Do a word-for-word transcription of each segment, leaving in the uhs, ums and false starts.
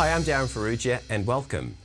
Hi, I'm Darren Farrugia and welcome.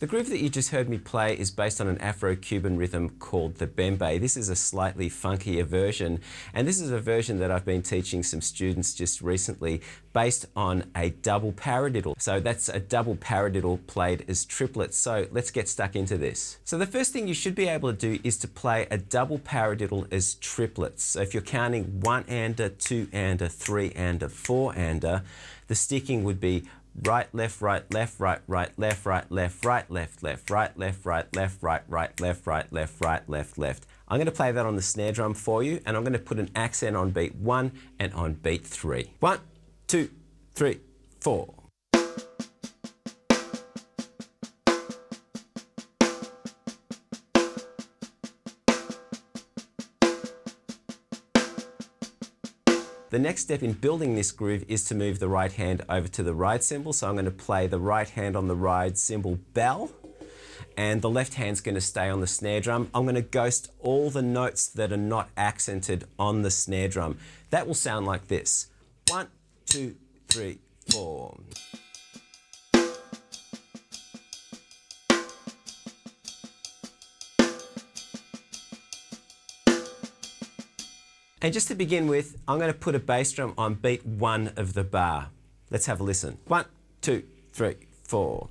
The groove that you just heard me play is based on an Afro-Cuban rhythm called the Bembe. This is a slightly funkier version, and this is a version that I've been teaching some students just recently based on a double paradiddle. So that's a double paradiddle played as triplets. So let's get stuck into this. So the first thing you should be able to do is to play a double paradiddle as triplets. So if you're counting one ander, two ander, three ander, four ander, the sticking would be right, left, right, left, right, right, left, right, left, right, left, left, right, left, right, left, right, right, left, right, left, right, left, left. I'm going to play that on the snare drum for you, and I'm going to put an accent on beat one and on beat three. One, two, three, four. The next step in building this groove is to move the right hand over to the ride cymbal. So I'm going to play the right hand on the ride cymbal bell, and the left hand's going to stay on the snare drum. I'm going to ghost all the notes that are not accented on the snare drum. That will sound like this. One, two, three, four. And just to begin with, I'm going to put a bass drum on beat one of the bar. Let's have a listen. One, two, three, four.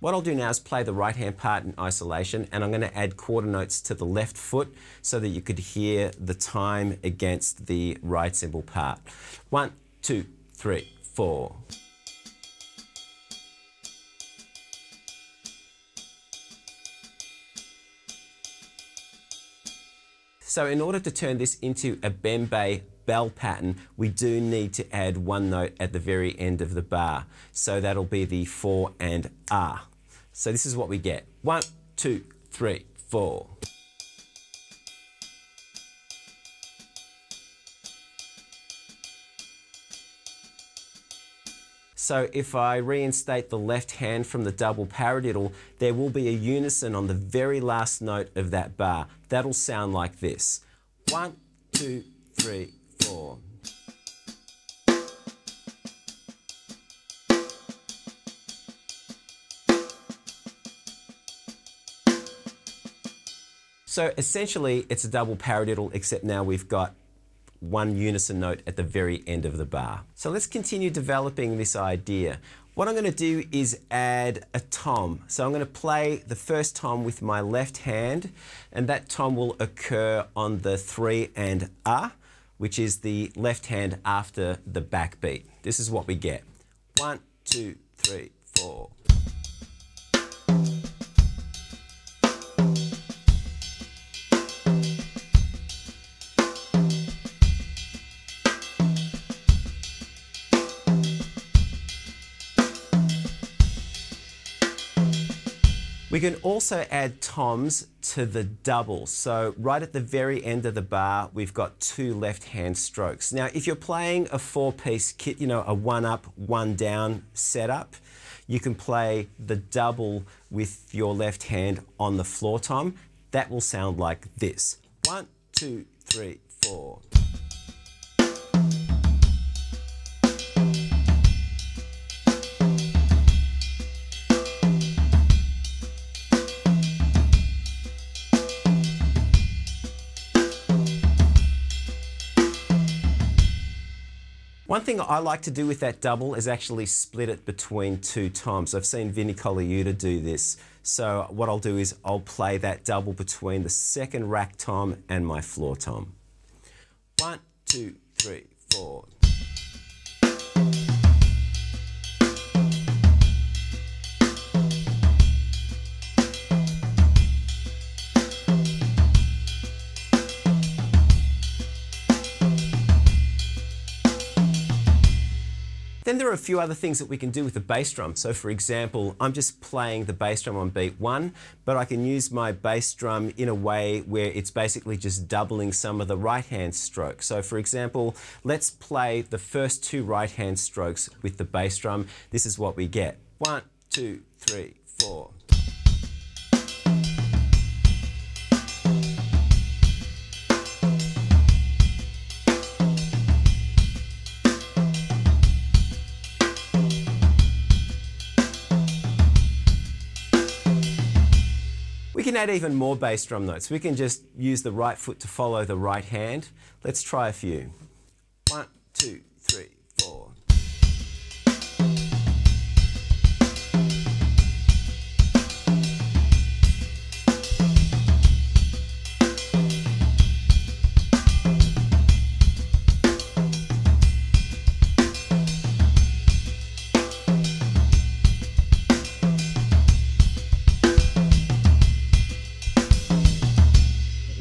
What I'll do now is play the right hand part in isolation, and I'm going to add quarter notes to the left foot so that you could hear the time against the right cymbal part. One, two, three, four. So in order to turn this into a Bembe bell pattern, we do need to add one note at the very end of the bar. So that'll be the four and ah. So this is what we get. One, two, three, four. So if I reinstate the left hand from the double paradiddle, there will be a unison on the very last note of that bar. That'll sound like this. One, two, three, four. So essentially it's a double paradiddle, except now we've got one unison note at the very end of the bar. So let's continue developing this idea. What I'm going to do is add a tom. So I'm going to play the first tom with my left hand, and that tom will occur on the three and ah, which is the left hand after the backbeat. This is what we get. One, two, three, four. We can also add toms to the double. So right at the very end of the bar, we've got two left hand strokes. Now, if you're playing a four piece kit, you know, a one up, one down setup, you can play the double with your left hand on the floor tom. That will sound like this. One, two, three, four. One thing I like to do with that double is actually split it between two toms. I've seen Vinnie Colaiuta do this. So what I'll do is I'll play that double between the second rack tom and my floor tom. One, two, three, four. there are a few other things that we can do with the bass drum. So for example, I'm just playing the bass drum on beat one, but I can use my bass drum in a way where it's basically just doubling some of the right-hand strokes. So for example, let's play the first two right-hand strokes with the bass drum. This is what we get. One, two, three, four. We can add even more bass drum notes. We can just use the right foot to follow the right hand. Let's try a few. One, two, three, four.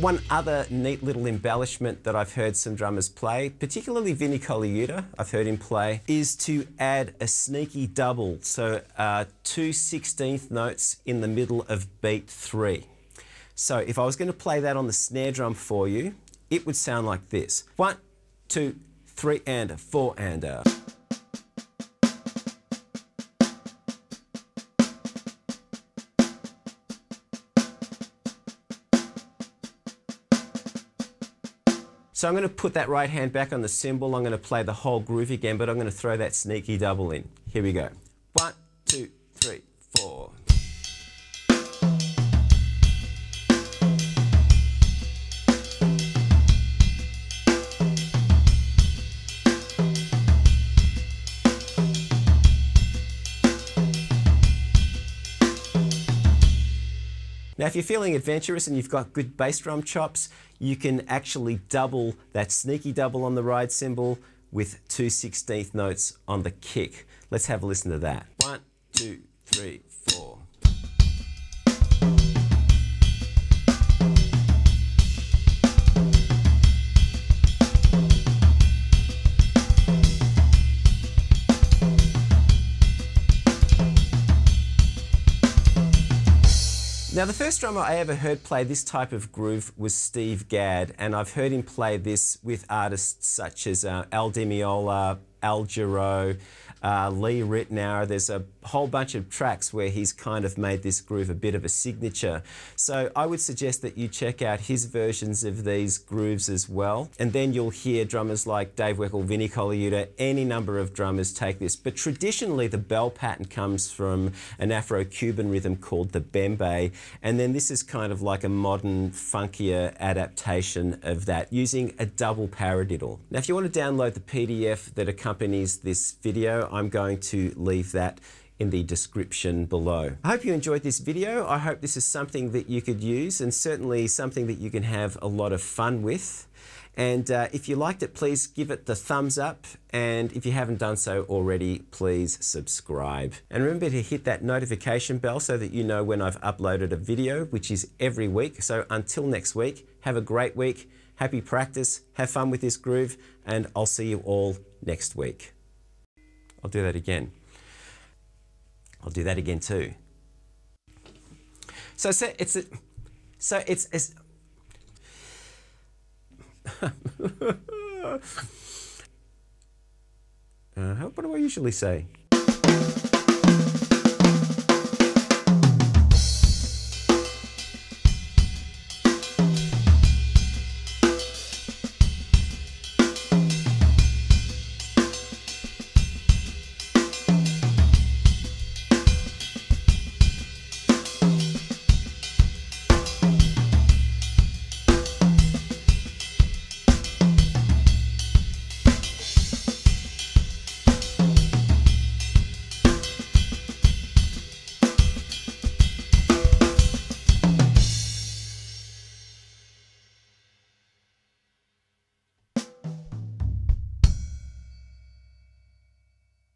One other neat little embellishment that I've heard some drummers play, particularly Vinnie Colaiuta, I've heard him play, is to add a sneaky double, so uh, two sixteenth notes in the middle of beat three. So if I was going to play that on the snare drum for you, it would sound like this. One, two, three and a, four and a. So I'm going to put that right hand back on the cymbal, I'm going to play the whole groove again, but I'm going to throw that sneaky double in. Here we go. One, two, three, four. Now, if you're feeling adventurous and you've got good bass drum chops, you can actually double that sneaky double on the ride cymbal with two sixteenth notes on the kick. Let's have a listen to that. One, two, three, four. Now, the first drummer I ever heard play this type of groove was Steve Gadd, and I've heard him play this with artists such as uh, Al Di Meola, Al Jarreau, uh, Lee Rittenour. There's a whole bunch of tracks where he's kind of made this groove a bit of a signature. So I would suggest that you check out his versions of these grooves as well. And then you'll hear drummers like Dave Weckl, Vinnie Colaiuta, any number of drummers take this. But traditionally, the bell pattern comes from an Afro-Cuban rhythm called the Bembe. And then this is kind of like a modern, funkier adaptation of that using a double paradiddle. Now, if you want to download the P D F that accompanies this video, I'm going to leave that in the description below. I hope you enjoyed this video. I hope this is something that you could use and certainly something that you can have a lot of fun with. And uh, if you liked it, please give it the thumbs up. And if you haven't done so already, please subscribe. And remember to hit that notification bell so that you know when I've uploaded a video, which is every week. So until next week, have a great week. Happy practice, have fun with this groove, and I'll see you all next week. I'll do that again. I'll do that again too. So, so it's a, so it's, it's uh, what do I usually say?